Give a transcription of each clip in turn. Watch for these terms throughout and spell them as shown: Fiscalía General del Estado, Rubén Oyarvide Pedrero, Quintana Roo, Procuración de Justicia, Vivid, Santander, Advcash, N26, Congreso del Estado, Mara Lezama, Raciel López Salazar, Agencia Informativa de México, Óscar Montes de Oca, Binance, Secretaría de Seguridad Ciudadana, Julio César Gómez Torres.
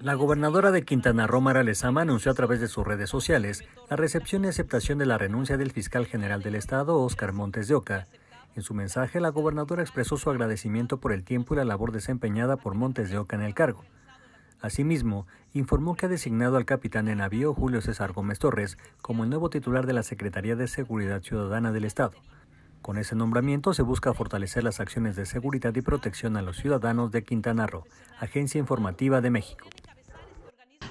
La gobernadora de Quintana Roo, Mara Lezama, anunció a través de sus redes sociales la recepción y aceptación de la renuncia del fiscal general del Estado, Óscar Montes de Oca. En su mensaje, la gobernadora expresó su agradecimiento por el tiempo y la labor desempeñada por Montes de Oca en el cargo. Asimismo, informó que ha designado al capitán de navío Julio César Gómez Torres como el nuevo titular de la Secretaría de Seguridad Ciudadana del Estado. Con ese nombramiento se busca fortalecer las acciones de seguridad y protección a los ciudadanos de Quintana Roo. Agencia Informativa de México.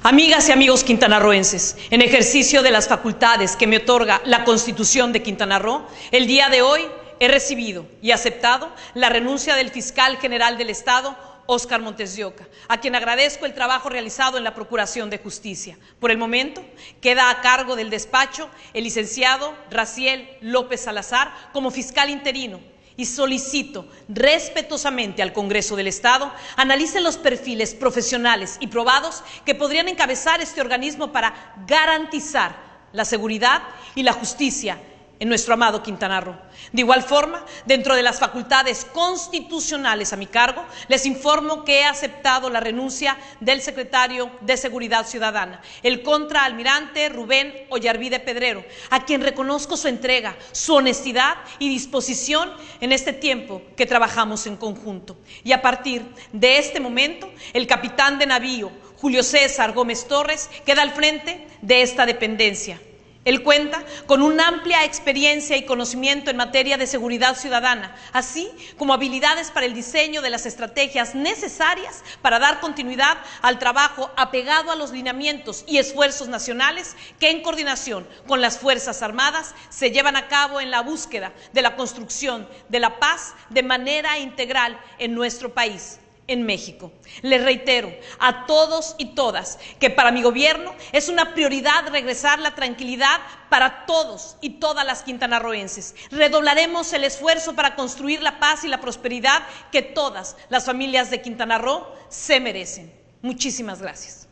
Amigas y amigos quintanarroenses, en ejercicio de las facultades que me otorga la Constitución de Quintana Roo, el día de hoy he recibido y aceptado la renuncia del fiscal general del Estado, Óscar Montes de Oca, a quien agradezco el trabajo realizado en la Procuración de Justicia. Por el momento, queda a cargo del despacho el licenciado Raciel López Salazar como fiscal interino, y solicito respetuosamente al Congreso del Estado analice los perfiles profesionales y probados que podrían encabezar este organismo para garantizar la seguridad y la justicia en nuestro amado Quintana Roo. De igual forma, dentro de las facultades constitucionales a mi cargo, les informo que he aceptado la renuncia del secretario de Seguridad Ciudadana, el contraalmirante Rubén Oyarvide Pedrero, a quien reconozco su entrega, su honestidad y disposición en este tiempo que trabajamos en conjunto. Y a partir de este momento, el capitán de navío Julio César Gómez Torres queda al frente de esta dependencia. Él cuenta con una amplia experiencia y conocimiento en materia de seguridad ciudadana, así como habilidades para el diseño de las estrategias necesarias para dar continuidad al trabajo apegado a los lineamientos y esfuerzos nacionales que en coordinación con las Fuerzas Armadas se llevan a cabo en la búsqueda de la construcción de la paz de manera integral en nuestro país. En México. Les reitero a todos y todas que para mi gobierno es una prioridad regresar la tranquilidad para todos y todas las quintanarroenses. Redoblaremos el esfuerzo para construir la paz y la prosperidad que todas las familias de Quintana Roo se merecen. Muchísimas gracias.